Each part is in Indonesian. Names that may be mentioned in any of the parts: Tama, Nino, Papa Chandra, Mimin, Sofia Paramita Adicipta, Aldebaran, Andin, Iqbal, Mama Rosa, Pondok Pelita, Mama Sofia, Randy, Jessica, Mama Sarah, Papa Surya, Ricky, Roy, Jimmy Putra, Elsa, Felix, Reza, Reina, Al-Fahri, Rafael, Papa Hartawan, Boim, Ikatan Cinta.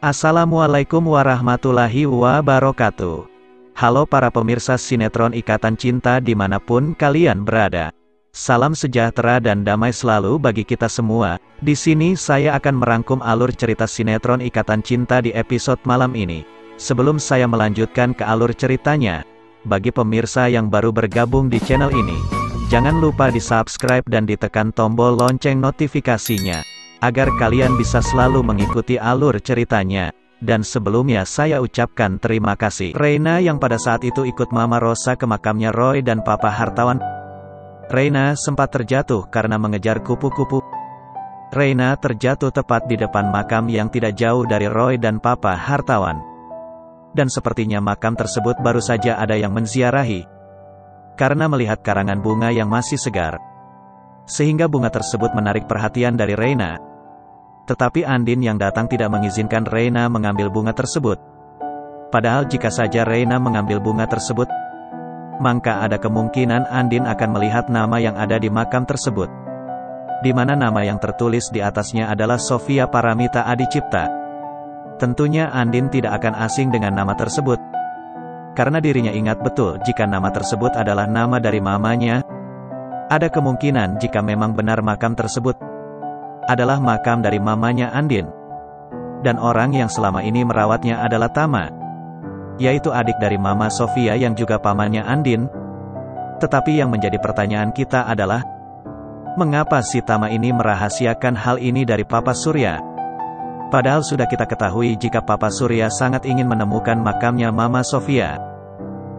Assalamualaikum warahmatullahi wabarakatuh. Halo para pemirsa sinetron Ikatan Cinta dimanapun kalian berada. Salam sejahtera dan damai selalu bagi kita semua. Di sini saya akan merangkum alur cerita sinetron Ikatan Cinta di episode malam ini. Sebelum saya melanjutkan ke alur ceritanya, bagi pemirsa yang baru bergabung di channel ini, jangan lupa di-subscribe dan ditekan tombol lonceng notifikasinya, agar kalian bisa selalu mengikuti alur ceritanya. Dan sebelumnya saya ucapkan terima kasih. Reina yang pada saat itu ikut Mama Rosa ke makamnya Roy dan Papa Hartawan. Reina sempat terjatuh karena mengejar kupu-kupu. Reina terjatuh tepat di depan makam yang tidak jauh dari Roy dan Papa Hartawan. Dan sepertinya makam tersebut baru saja ada yang menziarahi, karena melihat karangan bunga yang masih segar, sehingga bunga tersebut menarik perhatian dari Reina. Tetapi Andin yang datang tidak mengizinkan Reina mengambil bunga tersebut. Padahal jika saja Reina mengambil bunga tersebut, maka ada kemungkinan Andin akan melihat nama yang ada di makam tersebut, di mana nama yang tertulis di atasnya adalah Sofia Paramita Adicipta. Tentunya Andin tidak akan asing dengan nama tersebut, karena dirinya ingat betul jika nama tersebut adalah nama dari mamanya. Ada kemungkinan jika memang benar makam tersebut adalah makam dari mamanya Andin. Dan orang yang selama ini merawatnya adalah Tama, yaitu adik dari Mama Sofia yang juga pamannya Andin. Tetapi yang menjadi pertanyaan kita adalah, mengapa si Tama ini merahasiakan hal ini dari Papa Surya? Padahal sudah kita ketahui jika Papa Surya sangat ingin menemukan makamnya Mama Sofia.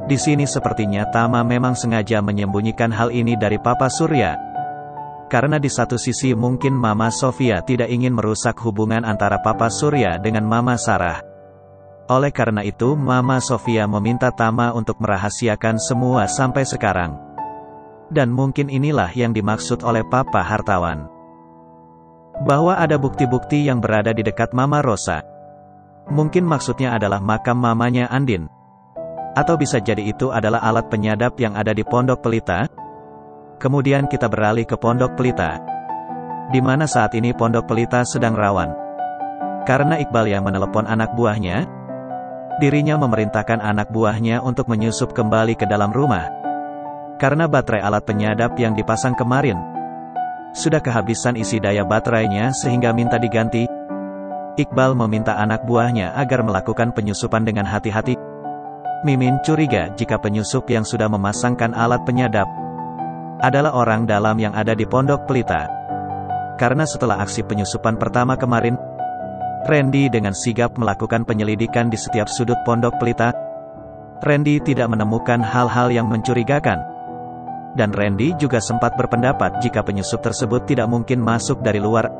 Di sini sepertinya Tama memang sengaja menyembunyikan hal ini dari Papa Surya, karena di satu sisi mungkin Mama Sofia tidak ingin merusak hubungan antara Papa Surya dengan Mama Sarah. Oleh karena itu Mama Sofia meminta Tama untuk merahasiakan semua sampai sekarang. Dan mungkin inilah yang dimaksud oleh Papa Hartawan, bahwa ada bukti-bukti yang berada di dekat Mama Rosa. Mungkin maksudnya adalah makam mamanya Andin, atau bisa jadi itu adalah alat penyadap yang ada di Pondok Pelita. Kemudian kita beralih ke Pondok Pelita, di mana saat ini Pondok Pelita sedang rawan, karena Iqbal yang menelepon anak buahnya. Dirinya memerintahkan anak buahnya untuk menyusup kembali ke dalam rumah, karena baterai alat penyadap yang dipasang kemarin sudah kehabisan isi daya baterainya sehingga minta diganti. Iqbal meminta anak buahnya agar melakukan penyusupan dengan hati-hati. Mimin curiga jika penyusup yang sudah memasangkan alat penyadap adalah orang dalam yang ada di Pondok Pelita, karena setelah aksi penyusupan pertama kemarin, Randy dengan sigap melakukan penyelidikan di setiap sudut Pondok Pelita. Randy tidak menemukan hal-hal yang mencurigakan, dan Randy juga sempat berpendapat jika penyusup tersebut tidak mungkin masuk dari luar.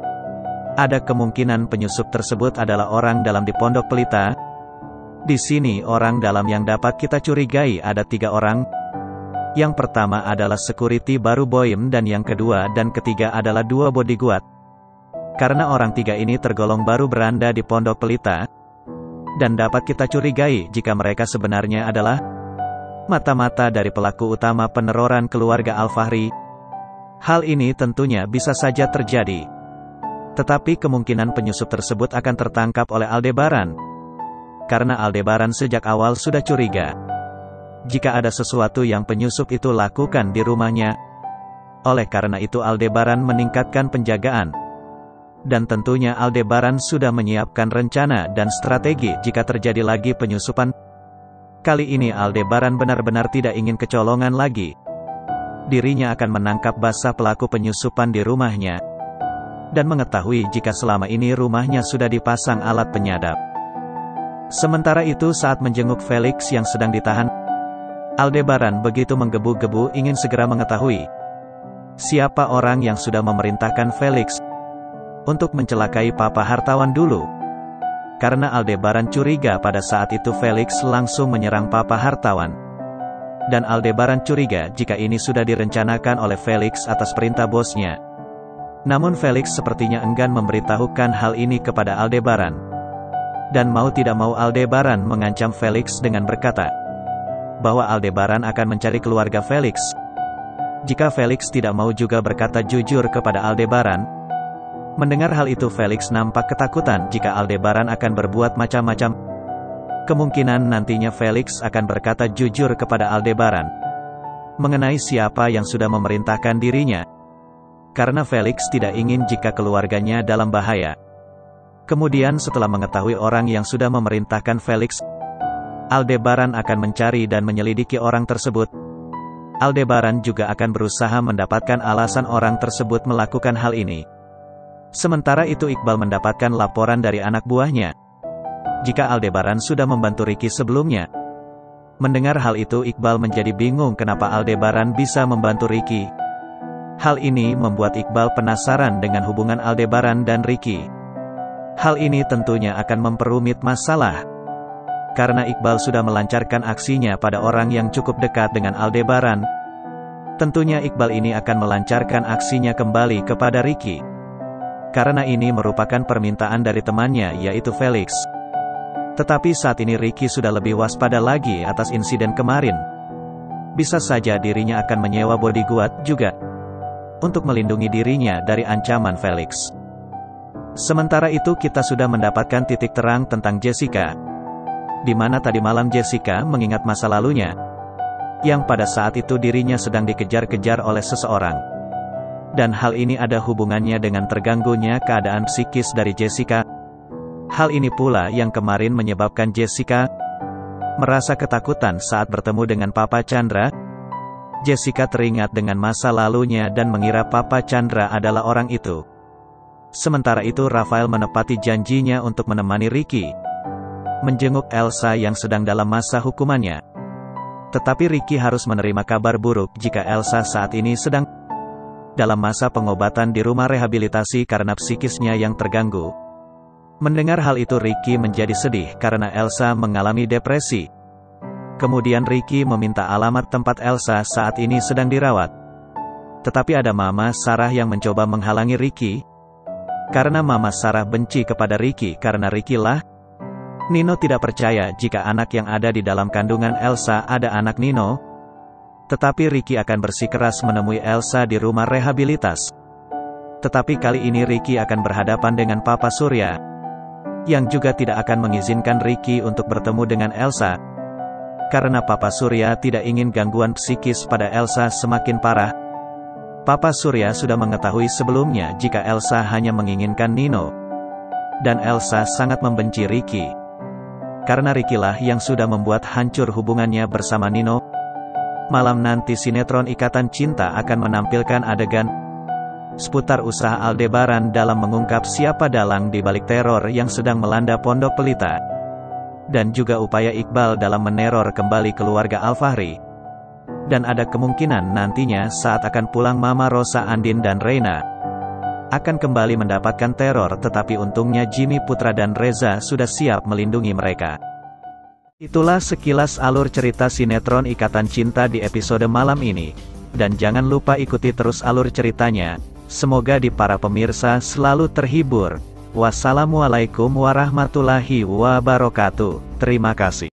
Ada kemungkinan penyusup tersebut adalah orang dalam di Pondok Pelita. Di sini orang dalam yang dapat kita curigai ada 3 orang. Yang pertama adalah security baru Boim, dan yang kedua dan ketiga adalah 2 bodyguard. Karena orang 3 ini tergolong baru beranda di Pondok Pelita, dan dapat kita curigai jika mereka sebenarnya adalah mata-mata dari pelaku utama peneroran keluarga Al-Fahri. Hal ini tentunya bisa saja terjadi, tetapi kemungkinan penyusup tersebut akan tertangkap oleh Aldebaran, karena Aldebaran sejak awal sudah curiga jika ada sesuatu yang penyusup itu lakukan di rumahnya. Oleh karena itu Aldebaran meningkatkan penjagaan, dan tentunya Aldebaran sudah menyiapkan rencana dan strategi jika terjadi lagi penyusupan. Kali ini Aldebaran benar-benar tidak ingin kecolongan lagi. Dirinya akan menangkap basah pelaku penyusupan di rumahnya, dan mengetahui jika selama ini rumahnya sudah dipasang alat penyadap. Sementara itu saat menjenguk Felix yang sedang ditahan, Aldebaran begitu menggebu-gebu ingin segera mengetahui siapa orang yang sudah memerintahkan Felix untuk mencelakai Papa Hartawan dulu. Karena Aldebaran curiga pada saat itu Felix langsung menyerang Papa Hartawan, dan Aldebaran curiga jika ini sudah direncanakan oleh Felix atas perintah bosnya. Namun Felix sepertinya enggan memberitahukan hal ini kepada Aldebaran. Dan mau tidak mau Aldebaran mengancam Felix dengan berkata bahwa Aldebaran akan mencari keluarga Felix. Jika Felix tidak mau juga berkata jujur kepada Aldebaran, Mendengar hal itu, Felix nampak ketakutan jika Aldebaran akan berbuat macam-macam. Kemungkinan nantinya Felix akan berkata jujur kepada Aldebaran mengenai siapa yang sudah memerintahkan dirinya, karena Felix tidak ingin jika keluarganya dalam bahaya. Kemudian setelah mengetahui orang yang sudah memerintahkan Felix, Aldebaran akan mencari dan menyelidiki orang tersebut. Aldebaran juga akan berusaha mendapatkan alasan orang tersebut melakukan hal ini. Sementara itu, Iqbal mendapatkan laporan dari anak buahnya jika Aldebaran sudah membantu Ricky sebelumnya. Mendengar hal itu, Iqbal menjadi bingung kenapa Aldebaran bisa membantu Ricky. Hal ini membuat Iqbal penasaran dengan hubungan Aldebaran dan Ricky. Hal ini tentunya akan memperumit masalah, karena Iqbal sudah melancarkan aksinya pada orang yang cukup dekat dengan Aldebaran. Tentunya Iqbal ini akan melancarkan aksinya kembali kepada Ricky, karena ini merupakan permintaan dari temannya, yaitu Felix. Tetapi saat ini Ricky sudah lebih waspada lagi atas insiden kemarin. Bisa saja dirinya akan menyewa bodyguard juga untuk melindungi dirinya dari ancaman Felix. Sementara itu, kita sudah mendapatkan titik terang tentang Jessica, di mana tadi malam Jessica mengingat masa lalunya, yang pada saat itu dirinya sedang dikejar-kejar oleh seseorang. Dan hal ini ada hubungannya dengan terganggunya keadaan psikis dari Jessica. Hal ini pula yang kemarin menyebabkan Jessica merasa ketakutan saat bertemu dengan Papa Chandra. Jessica teringat dengan masa lalunya dan mengira Papa Chandra adalah orang itu. Sementara itu, Rafael menepati janjinya untuk menemani Ricky menjenguk Elsa yang sedang dalam masa hukumannya. Tetapi Ricky harus menerima kabar buruk jika Elsa saat ini sedang dalam masa pengobatan di rumah rehabilitasi karena psikisnya yang terganggu. Mendengar hal itu, Ricky menjadi sedih karena Elsa mengalami depresi. Kemudian Ricky meminta alamat tempat Elsa saat ini sedang dirawat. Tetapi ada Mama Sarah yang mencoba menghalangi Ricky, karena Mama Sarah benci kepada Ricky karena Ricky lah. Nino tidak percaya jika anak yang ada di dalam kandungan Elsa ada anak Nino. Tetapi Ricky akan bersikeras menemui Elsa di rumah rehabilitas. Tetapi kali ini Ricky akan berhadapan dengan Papa Surya, yang juga tidak akan mengizinkan Ricky untuk bertemu dengan Elsa, karena Papa Surya tidak ingin gangguan psikis pada Elsa semakin parah. Papa Surya sudah mengetahui sebelumnya jika Elsa hanya menginginkan Nino, dan Elsa sangat membenci Ricky, karena Ricky lah yang sudah membuat hancur hubungannya bersama Nino. Malam nanti sinetron Ikatan Cinta akan menampilkan adegan seputar usaha Aldebaran dalam mengungkap siapa dalang di balik teror yang sedang melanda Pondok Pelita, dan juga upaya Iqbal dalam meneror kembali keluarga Al-Fahri. Dan ada kemungkinan nantinya saat akan pulang, Mama Rosa, Andin dan Reina akan kembali mendapatkan teror, tetapi untungnya Jimmy Putra dan Reza sudah siap melindungi mereka. Itulah sekilas alur cerita sinetron Ikatan Cinta di episode malam ini. Dan jangan lupa ikuti terus alur ceritanya. Semoga di para pemirsa selalu terhibur. Wassalamualaikum warahmatullahi wabarakatuh. Terima kasih.